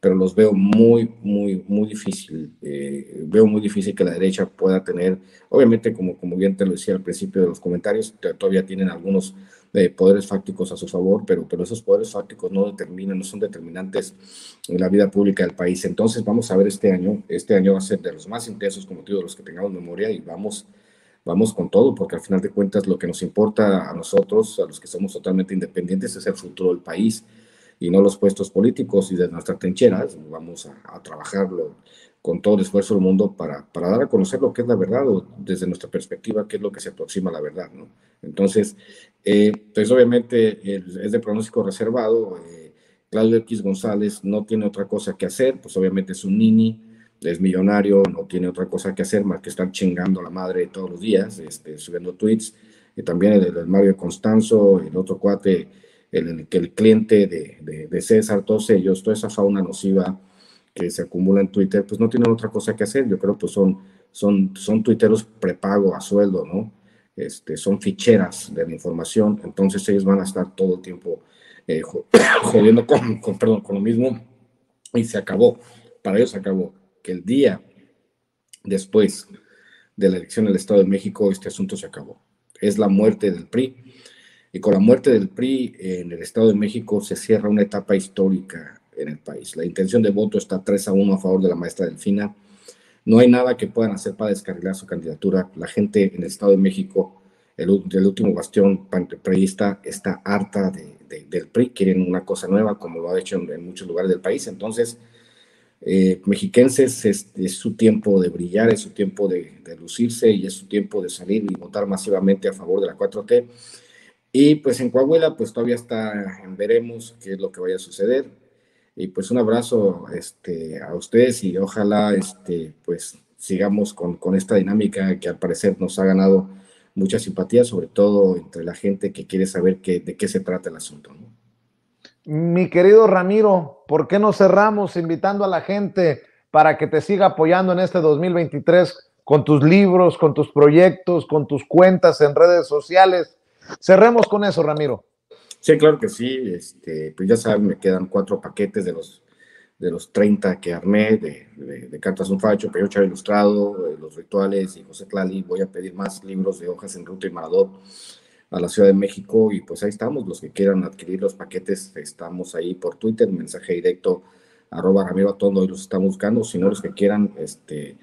pero los veo muy, muy, muy difícil. Eh, veo muy difícil que la derecha pueda tener, obviamente, como, como bien te lo decía al principio de los comentarios, todavía tienen algunos eh, poderes fácticos a su favor, pero, pero esos poderes fácticos no determinan, no son determinantes en la vida pública del país. Entonces vamos a ver este año, este año va a ser de los más intensos, como digo, de los que tengamos memoria, y vamos... Vamos con todo, porque al final de cuentas lo que nos importa a nosotros, a los que somos totalmente independientes, es el futuro del país y no los puestos políticos y de nuestras trincheras. Vamos a, a trabajarlo con todo el esfuerzo del mundo para, para dar a conocer lo que es la verdad, o desde nuestra perspectiva, qué es lo que se aproxima a la verdad, ¿no? Entonces, eh, pues obviamente eh, es de pronóstico reservado. Eh, Claudio X González no tiene otra cosa que hacer, pues obviamente es un nini, es millonario, no tiene otra cosa que hacer más que estar chingando a la madre todos los días, este, subiendo tweets. Y también el, el Mario Constanzo, el otro cuate, el, el cliente de, de, de César, todos ellos, toda esa fauna nociva que se acumula en Twitter, pues no tienen otra cosa que hacer. Yo creo que pues son, son, son tuiteros prepago a sueldo, ¿no? Este, son ficheras de la información, entonces ellos van a estar todo el tiempo eh, jodiendo con, con, perdón, con lo mismo, y se acabó, para ellos se acabó. Que el día después de la elección del Estado de México, este asunto se acabó. Es la muerte del P R I. Y con la muerte del P R I en el Estado de México se cierra una etapa histórica en el país. La intención de voto está tres a uno a favor de la maestra Delfina. No hay nada que puedan hacer para descarrilar su candidatura. La gente en el Estado de México, el, el último bastión priista, está harta de, de, del P R I. Quieren una cosa nueva, como lo ha hecho en, en muchos lugares del país. Entonces... Eh, mexiquenses, es, es su tiempo de brillar, es su tiempo de, de lucirse, y es su tiempo de salir y votar masivamente a favor de la cuatro T. Y pues en Coahuila pues todavía está, veremos qué es lo que vaya a suceder. Y pues un abrazo este, a ustedes, y ojalá este, pues sigamos con, con esta dinámica que al parecer nos ha ganado mucha simpatía, sobre todo entre la gente que quiere saber que, de qué se trata el asunto, ¿no? Mi querido Ramiro, ¿por qué no cerramos invitando a la gente para que te siga apoyando en este dos mil veintitrés con tus libros, con tus proyectos, con tus cuentas en redes sociales? Cerremos con eso, Ramiro. Sí, claro que sí. Este, pues ya saben, me quedan cuatro paquetes de los, de los treinta que armé, de, de, de Cartas un Facho, Pedro Chávez Ilustrado, eh, Los Rituales y José Tlali. Voy a pedir más libros de Hojas en Ruta y Marador a la Ciudad de México, y pues ahí estamos. Los que quieran adquirir los paquetes, estamos ahí por Twitter, mensaje directo, arroba Ramiro Atondo, y los están buscando. Si no, los que quieran, este,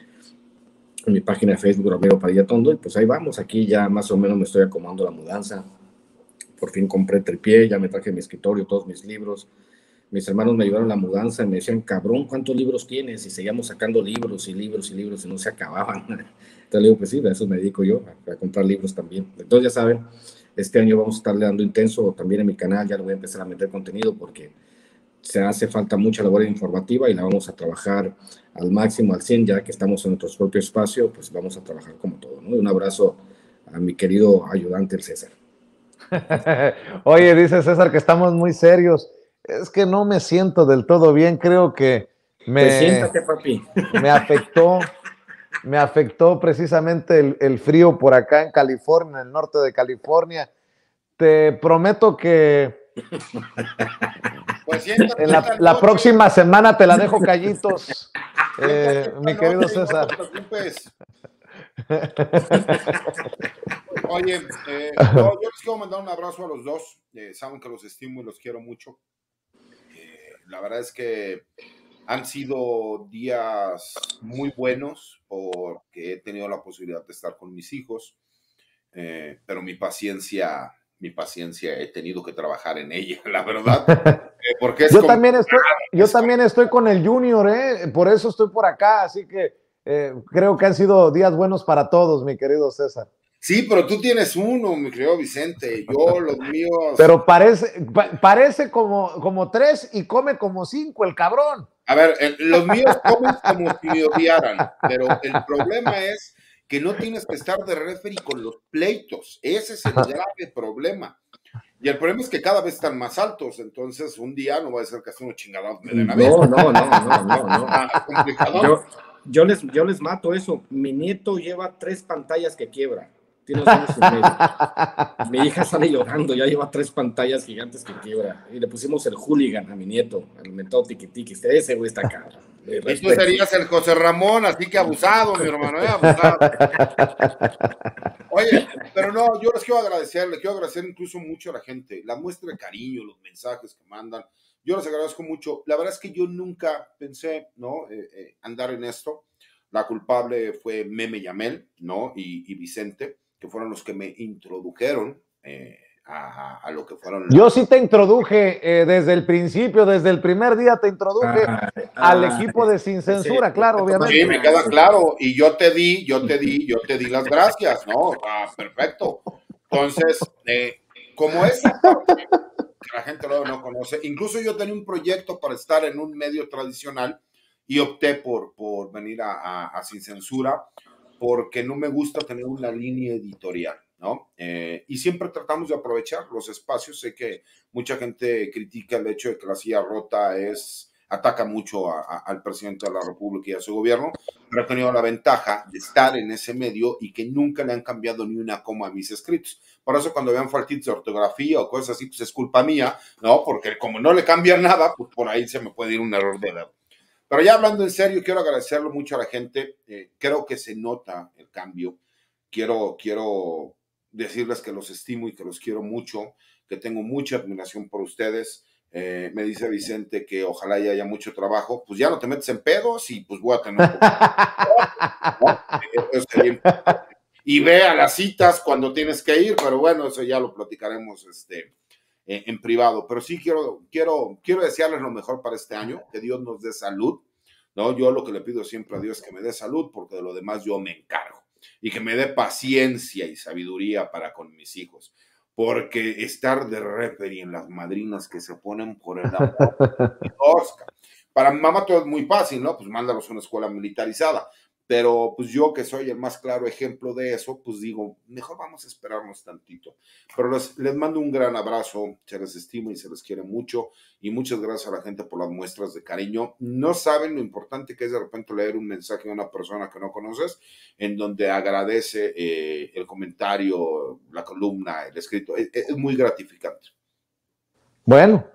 en mi página de Facebook, Ramiro Padilla Atondo, y pues ahí vamos. Aquí ya más o menos me estoy acomodando la mudanza, por fin compré tripié, ya me traje mi escritorio, todos mis libros. Mis hermanos me ayudaron en la mudanza, y me decían, cabrón, ¿cuántos libros tienes? Y seguíamos sacando libros y libros y libros, y no se acababan. Entonces le digo, pues sí, a eso me dedico yo, a, a comprar libros también. Entonces ya saben, este año vamos a estarle dando intenso también en mi canal. Ya lo voy a empezar a meter contenido, porque se hace falta mucha labor informativa, y la vamos a trabajar al máximo, al cien, ya que estamos en nuestro propio espacio, pues vamos a trabajar como todo, ¿no? Y un abrazo a mi querido ayudante, el César. Oye, dice César que estamos muy serios. Es que no me siento del todo bien, creo que me, pues siéntate, papi. me afectó. Me afectó precisamente el, el frío por acá en California, en el norte de California. Te prometo que pues siéntate, en la, la próxima semana te la dejo callitos, eh, mi querido César. Oye, eh, no, yo les quiero mandar un abrazo a los dos. Eh, saben que los estimo y los quiero mucho. Eh, la verdad es que han sido días muy buenos, porque he tenido la posibilidad de estar con mis hijos, eh, pero mi paciencia, mi paciencia he tenido que trabajar en ella, la verdad. Eh, porque es yo complicado. también estoy, yo es también estoy con el Junior, eh, por eso estoy por acá, así que eh, creo que han sido días buenos para todos, mi querido César. Sí, pero tú tienes uno, mi querido Vicente, yo los míos... Pero parece, pa parece como, como tres y come como cinco, el cabrón. A ver, el, los míos comen como si me odiaran, pero el problema es que no tienes que estar de referee con los pleitos, ese es el grave problema. Y el problema es que cada vez están más altos, entonces un día no va a ser que hacen unos chingados de la vez. No, no, no, no, no, no. Ah, complicado. Yo, yo, les, yo les mato eso, mi nieto lleva tres pantallas que quiebra. Tiene los años en medio. Mi hija sale llorando, ya lleva tres pantallas gigantes que quiebra. Y le pusimos el hooligan a mi nieto, al mentado tiquitiqui. Ese güey está acá. Tú serías el José Ramón, así que abusado, mi hermano, ¿eh? Abusado. Oye, pero no, yo les quiero agradecer, les quiero agradecer incluso mucho a la gente, la muestra de cariño, los mensajes que mandan. Yo les agradezco mucho. La verdad es que yo nunca pensé, ¿no?, eh, eh, andar en esto. La culpable fue Meme Yamel, ¿no?, y, y Vicente, que fueron los que me introdujeron eh, a, a lo que fueron... Los... Yo sí te introduje eh, desde el principio, desde el primer día te introduje ah, al ah, equipo de Sin Censura, sí, claro, obviamente. Sí, me queda claro, y yo te di, yo te di, yo te di las gracias, ¿no? Ah, perfecto. Entonces, eh, como es... que la gente luego no conoce. Incluso yo tenía un proyecto para estar en un medio tradicional y opté por, por venir a, a, a Sin Censura porque no me gusta tener una línea editorial, ¿no? Eh, y siempre tratamos de aprovechar los espacios. Sé que mucha gente critica el hecho de que La Silla Rota es, ataca mucho a, a, al presidente de la República y a su gobierno, pero he tenido la ventaja de estar en ese medio y que nunca le han cambiado ni una coma a mis escritos. Por eso cuando vean faltitos de ortografía o cosas así, pues es culpa mía, ¿no? Porque como no le cambian nada, pues por ahí se me puede ir un error de dedo. Pero ya hablando en serio, quiero agradecerlo mucho a la gente. Eh, creo que se nota el cambio. Quiero, quiero decirles que los estimo y que los quiero mucho, que tengo mucha admiración por ustedes. Eh, me dice Vicente que ojalá ya haya mucho trabajo, pues ya no te metes en pedos y pues voy a tener un poco. Y ve a las citas cuando tienes que ir, pero bueno, eso ya lo platicaremos este, eh, en privado, pero sí quiero, quiero, quiero desearles lo mejor para este año, que Dios nos dé salud, ¿no? Yo lo que le pido siempre a Dios es que me dé salud, porque de lo demás yo me encargo, y que me dé paciencia y sabiduría para con mis hijos. Porque estar de referee en las madrinas que se ponen por el amor de Oscar. Para mi mamá todo es muy fácil, ¿no? Pues mándalos a una escuela militarizada. Pero pues yo, que soy el más claro ejemplo de eso, pues digo, mejor vamos a esperarnos tantito. Pero les, les mando un gran abrazo, se les estima y se les quiere mucho. Y muchas gracias a la gente por las muestras de cariño. No saben lo importante que es de repente leer un mensaje de una persona que no conoces, en donde agradece eh, el comentario, la columna, el escrito. Es, es muy gratificante. Bueno,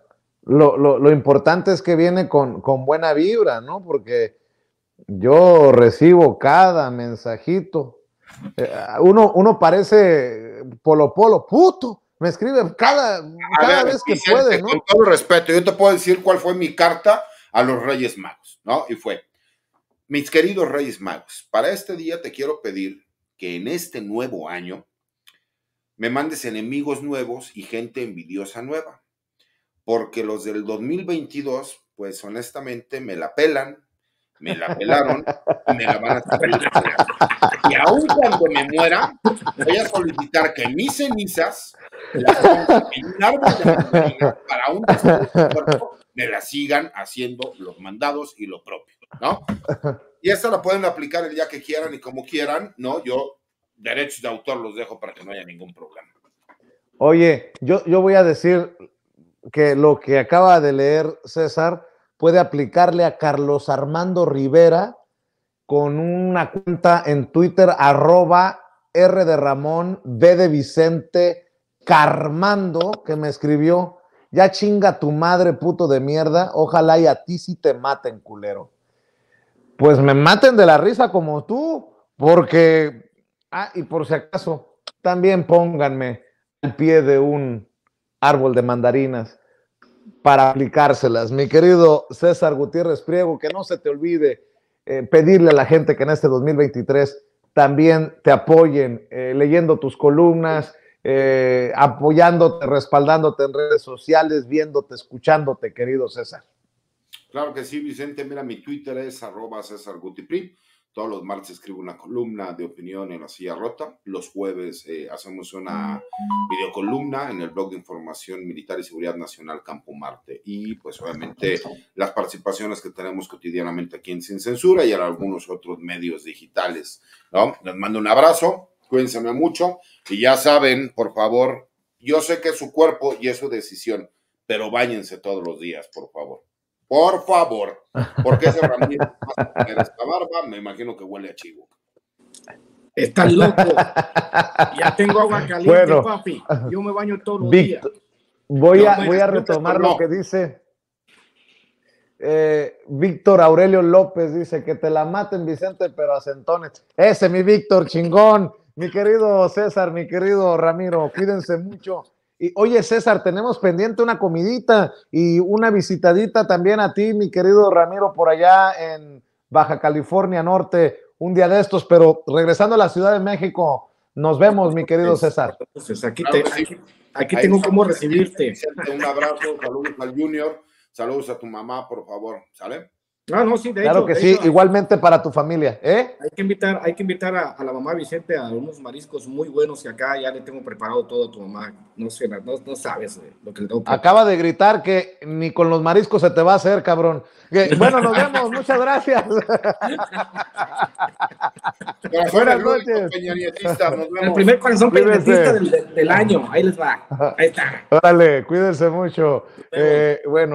lo, lo, lo importante es que viene con, con buena vibra, ¿no? Porque... yo recibo cada mensajito. Uno, uno parece Polo Polo, puto. Me escribe cada, cada ver, vez que Vicente, puede, ¿no? Con todo respeto, yo te puedo decir cuál fue mi carta a los Reyes Magos, ¿no? Y fue: mis queridos Reyes Magos, para este día te quiero pedir que en este nuevo año me mandes enemigos nuevos y gente envidiosa nueva, porque los del dos mil veintidós, pues honestamente me la pelan. Me la pelaron, me la van a hacer. Y aún cuando me muera, voy a solicitar que mis cenizas las pongan en un árbol de mandarina para un descuento, me las sigan haciendo los mandados y lo propio, ¿no? Y esta la pueden aplicar el día que quieran y como quieran, ¿no? Yo derechos de autor los dejo para que no haya ningún problema. Oye, yo, yo voy a decir que lo que acaba de leer César puede aplicarle a Carlos Armando Rivera con una cuenta en Twitter, arroba R de Ramón, B de Vicente, Carmando, que me escribió: ya chinga tu madre, puto de mierda, ojalá y a ti sí te maten, culero. Pues me maten de la risa como tú, porque, ah, y por si acaso, también pónganme al pie de un árbol de mandarinas para aplicárselas. Mi querido César Gutiérrez Priego, que no se te olvide eh, pedirle a la gente que en este dos mil veintitrés también te apoyen eh, leyendo tus columnas, eh, apoyándote, respaldándote en redes sociales, viéndote, escuchándote, querido César. Claro que sí, Vicente. Mira, mi Twitter es arroba César Gutipri. Todos los martes escribo una columna de opinión en La Silla Rota. Los jueves eh, hacemos una videocolumna en el blog de Información Militar y Seguridad Nacional Campo Marte. Y pues obviamente las participaciones que tenemos cotidianamente aquí en Sin Censura y en algunos otros medios digitales, ¿no? Les mando un abrazo, cuídense mucho. Y ya saben, por favor, yo sé que es su cuerpo y es su decisión, pero báñense todos los días, por favor. Por favor, porque ese Ramiro, más que esta barba, me imagino que huele a chivo. Estás loco. Ya tengo agua caliente, bueno, papi. Yo me baño todos los días. Voy a, voy a retomar lo que dice eh, Víctor Aurelio López. Dice que te la maten, Vicente, pero a centones. Ese mi Víctor, chingón. Mi querido César, mi querido Ramiro, cuídense mucho. Y oye, César, tenemos pendiente una comidita y una visitadita también a ti, mi querido Ramiro, por allá en Baja California Norte, un día de estos, pero regresando a la Ciudad de México, nos vemos, mi querido César. Entonces, aquí, te, aquí, aquí tengo cómo recibirte. Un abrazo, saludos al Junior, saludos a tu mamá, por favor, ¿sale? No, no, sí, de claro hecho, que de sí, hecho, igualmente para tu familia, ¿eh? Hay que invitar, hay que invitar a, a la mamá Vicente a unos mariscos muy buenos que acá ya le tengo preparado todo a tu mamá. No sé, no, no sabes eh, lo que le tengo. Acaba de gritar que ni con los mariscos se te va a hacer, cabrón. Que, bueno, nos vemos, muchas gracias. Pero fuera el único peñanietista, nos vemos. El primer corazón peñanietista del, del año, ahí les va, ahí está. Órale, cuídense mucho, eh, bueno.